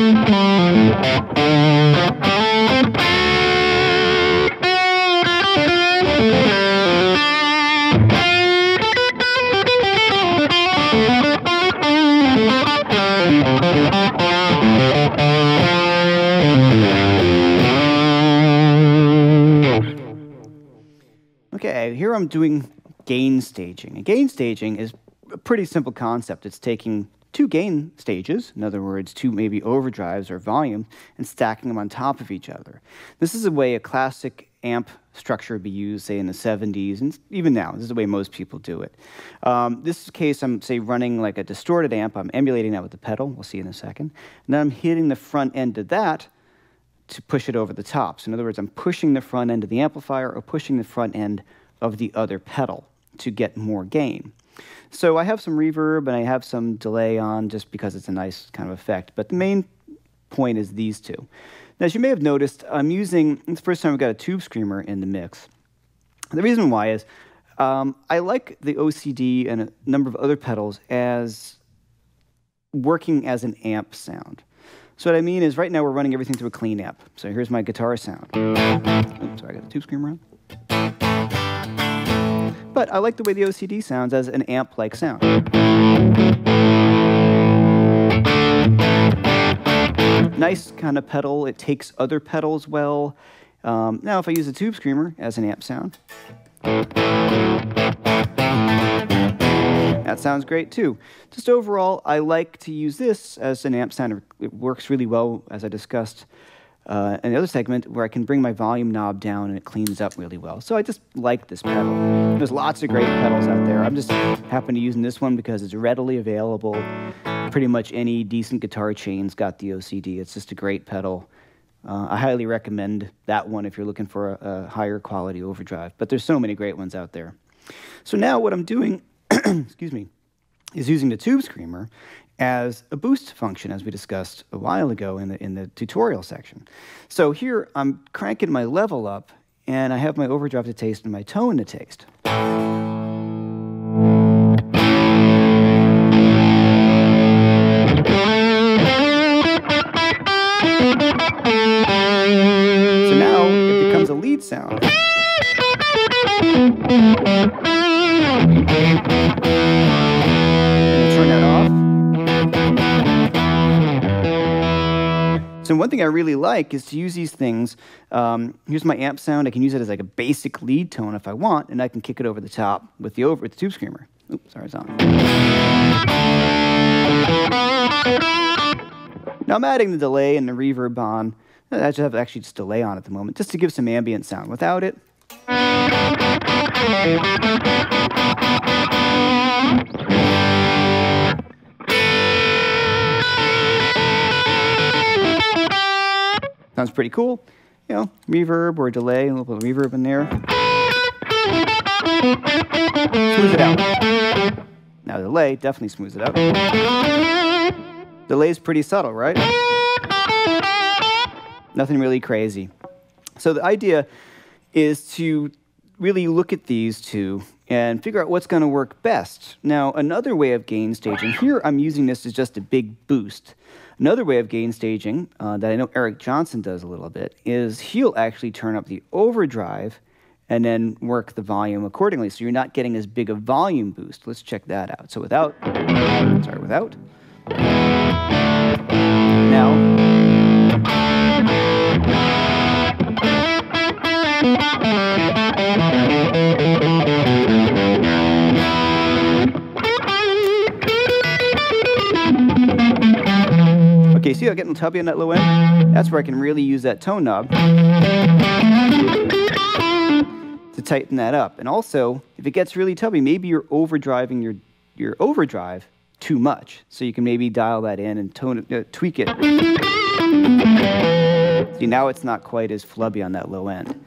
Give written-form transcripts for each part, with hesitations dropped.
Okay, here I'm doing gain staging. And gain staging is a pretty simple concept. It's taking two gain stages, in other words, two maybe overdrives or volumes, and stacking them on top of each other. This is the way a classic amp structure would be used, say, in the 70s, and even now. This is the way most people do it. This case, I'm, say, running like a distorted amp. I'm emulating that with the pedal. We'll see in a second. And then I'm hitting the front end of that to push it over the top. So in other words, I'm pushing the front end of the amplifier or pushing the front end of the other pedal to get more gain. So I have some reverb and I have some delay on just because it's a nice kind of effect. But the main point is these two. Now, as you may have noticed, I'm using, it's the first time I've got a Tube Screamer in the mix. The reason why is I like the OCD and a number of other pedals as working as an amp sound. So what I mean is right now we're running everything through a clean amp. So here's my guitar sound. Oops, sorry, I got the Tube Screamer on. But I like the way the OCD sounds as an amp-like sound. Nice kind of pedal. It takes other pedals well. Now if I use a Tube Screamer as an amp sound, that sounds great too. Just overall, I like to use this as an amp sound. It works really well, as I discussed in the other segment, where I can bring my volume knob down and it cleans up really well. So I just like this pedal. There's lots of great pedals out there. I'm just happen to using this one because it's readily available. Pretty much any decent guitar chain's got the OCD. It's just a great pedal. I highly recommend that one if you're looking for a higher quality overdrive. But there's so many great ones out there. So now what I'm doing, excuse me, is using the Tube Screamer as a boost function, as we discussed a while ago in the tutorial section. So here I'm cranking my level up, and I have my overdrive to taste and my tone to taste. So now it becomes a lead sound. Turn that off. So one thing I really like is to use these things. Here's my amp sound. I can use it as like a basic lead tone if I want, and I can kick it over the top with the Tube Screamer. Oops, sorry, it's on. Now I'm adding the delay and the reverb on. I just have actually just delay on at the moment, just to give some ambient sound. Without it, sounds pretty cool, you know, reverb or delay, a little bit of reverb in there. Smooth it out. Now the delay definitely smooths it out. Delay's pretty subtle, right? Nothing really crazy. So the idea is to really look at these two and figure out what's going to work best. Now, another way of gain staging, here I'm using this as just a big boost. Another way of gain staging that I know Eric Johnson does a little bit is he'll actually turn up the overdrive and then work the volume accordingly, so you're not getting as big a volume boost. Let's check that out. So without, sorry, without. Now. Okay, see how I'm getting tubby on that low end? That's where I can really use that tone knob to tighten that up. And also, if it gets really tubby, maybe you're overdriving your overdrive too much. So you can maybe dial that in and tone it, tweak it. See, now it's not quite as flubby on that low end.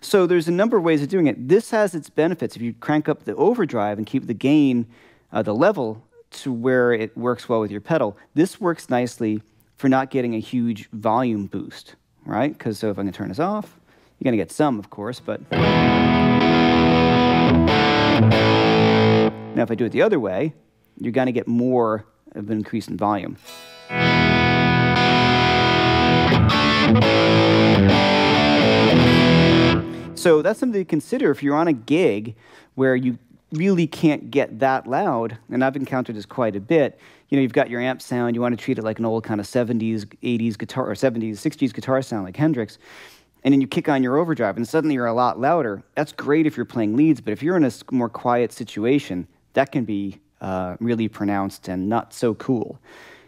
So there's a number of ways of doing it. This has its benefits. If you crank up the overdrive and keep the gain, the level, to where it works well with your pedal, this works nicely for not getting a huge volume boost, right? Because so if I'm going to turn this off, you're going to get some, of course, but... Now, if I do it the other way, you're going to get more of an increase in volume. So that's something to consider if you're on a gig where you really can't get that loud, and I've encountered this quite a bit. You know, you've got your amp sound, you want to treat it like an old kind of 70s, 80s guitar, or 70s, 60s guitar sound like Hendrix, and then you kick on your overdrive, and suddenly you're a lot louder. That's great if you're playing leads, but if you're in a more quiet situation, that can be really pronounced and not so cool.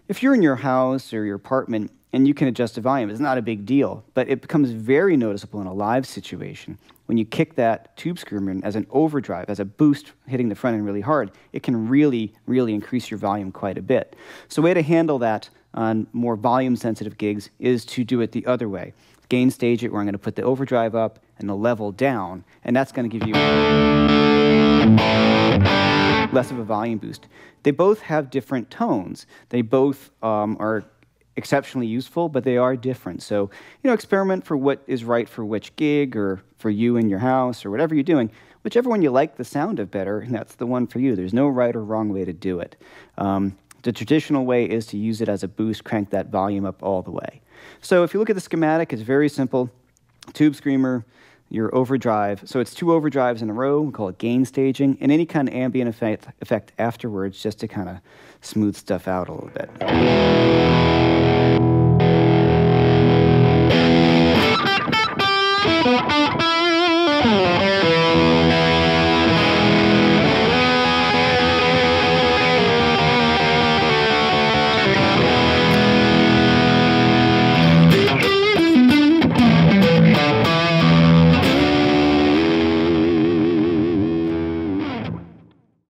If you're in your house or your apartment, and you can adjust the volume, it's not a big deal, but it becomes very noticeable in a live situation. When you kick that Tube Screamer in as an overdrive, as a boost hitting the front end really hard, it can really, really increase your volume quite a bit. So a way to handle that on more volume-sensitive gigs is to do it the other way. Gain stage it where I'm going to put the overdrive up and the level down, and that's going to give you less of a volume boost. They both have different tones. They both are exceptionally useful, but they are different. So, you know, experiment for what is right for which gig or for you in your house or whatever you're doing. Whichever one you like the sound of better, that's the one for you. There's no right or wrong way to do it. The traditional way is to use it as a boost, crank that volume up all the way. So if you look at the schematic, it's very simple. Tube Screamer, your overdrive. So it's two overdrives in a row. We call it gain staging, and any kind of ambient effect afterwards just to kind of smooth stuff out a little bit.